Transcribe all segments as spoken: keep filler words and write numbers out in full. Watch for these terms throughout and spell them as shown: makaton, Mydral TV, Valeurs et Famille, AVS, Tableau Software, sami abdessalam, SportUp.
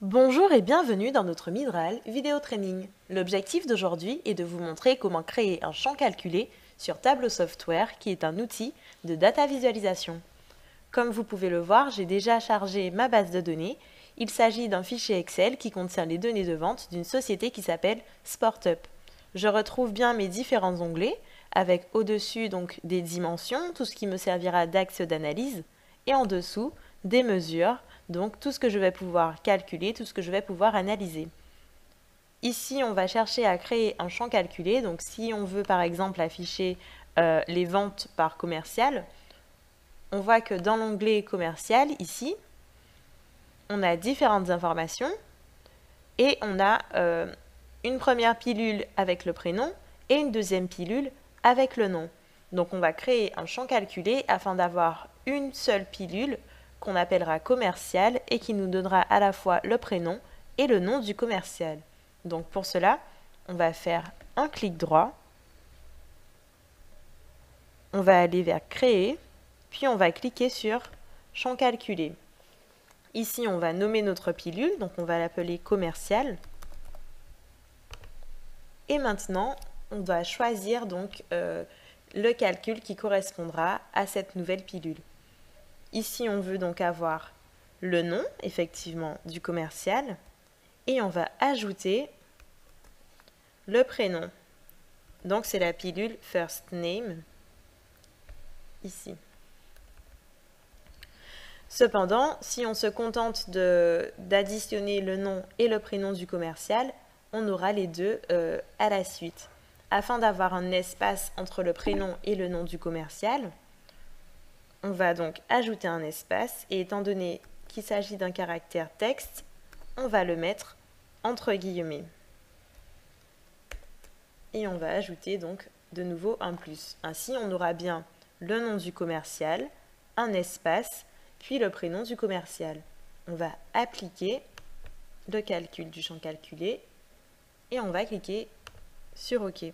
Bonjour et bienvenue dans notre Mydral vidéo training. L'objectif d'aujourd'hui est de vous montrer comment créer un champ calculé sur Tableau Software qui est un outil de data visualisation. Comme vous pouvez le voir, j'ai déjà chargé ma base de données. Il s'agit d'un fichier Excel qui contient les données de vente d'une société qui s'appelle SportUp. Je retrouve bien mes différents onglets avec au-dessus donc des dimensions, tout ce qui me servira d'axe d'analyse et en dessous des mesures. Donc tout ce que je vais pouvoir calculer, tout ce que je vais pouvoir analyser. Ici, on va chercher à créer un champ calculé. Donc si on veut par exemple afficher euh, les ventes par commercial, on voit que dans l'onglet commercial, ici, on a différentes informations et on a euh, une première pilule avec le prénom et une deuxième pilule avec le nom. Donc on va créer un champ calculé afin d'avoir une seule pilule qu'on appellera commercial et qui nous donnera à la fois le prénom et le nom du commercial. Donc pour cela, on va faire un clic droit, on va aller vers créer, puis on va cliquer sur champ calculé. Ici, on va nommer notre pilule, donc on va l'appeler commercial. Et maintenant, on va choisir donc euh, le calcul qui correspondra à cette nouvelle pilule. Ici, on veut donc avoir le nom, effectivement, du commercial. Et on va ajouter le prénom. Donc, c'est la pilule First Name, ici. Cependant, si on se contente d'additionner le nom et le prénom du commercial, on aura les deux euh, à la suite. Afin d'avoir un espace entre le prénom et le nom du commercial, on va donc ajouter un espace et étant donné qu'il s'agit d'un caractère texte, on va le mettre entre guillemets. Et on va ajouter donc de nouveau un plus. Ainsi, on aura bien le nom du commercial, un espace, puis le prénom du commercial. On va appliquer le calcul du champ calculé et on va cliquer sur OK.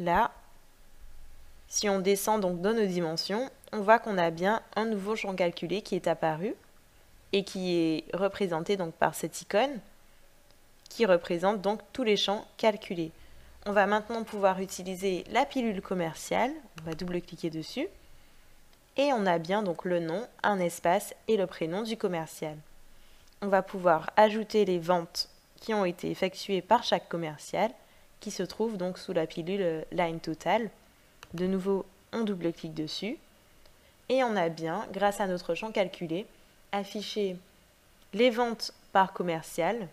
Là, si on descend donc dans nos dimensions, on voit qu'on a bien un nouveau champ calculé qui est apparu et qui est représenté donc par cette icône qui représente donc tous les champs calculés. On va maintenant pouvoir utiliser la pilule commerciale, on va double-cliquer dessus et on a bien donc le nom, un espace et le prénom du commercial. On va pouvoir ajouter les ventes qui ont été effectuées par chaque commercial qui se trouve donc sous la pilule Line Total. De nouveau, on double-clique dessus et on a bien, grâce à notre champ calculé, affiché les ventes par commercial,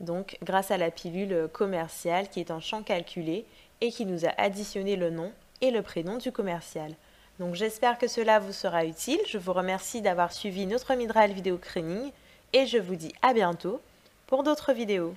donc grâce à la pilule commerciale qui est un champ calculé et qui nous a additionné le nom et le prénom du commercial. Donc j'espère que cela vous sera utile, je vous remercie d'avoir suivi notre Mydral vidéo training et je vous dis à bientôt pour d'autres vidéos.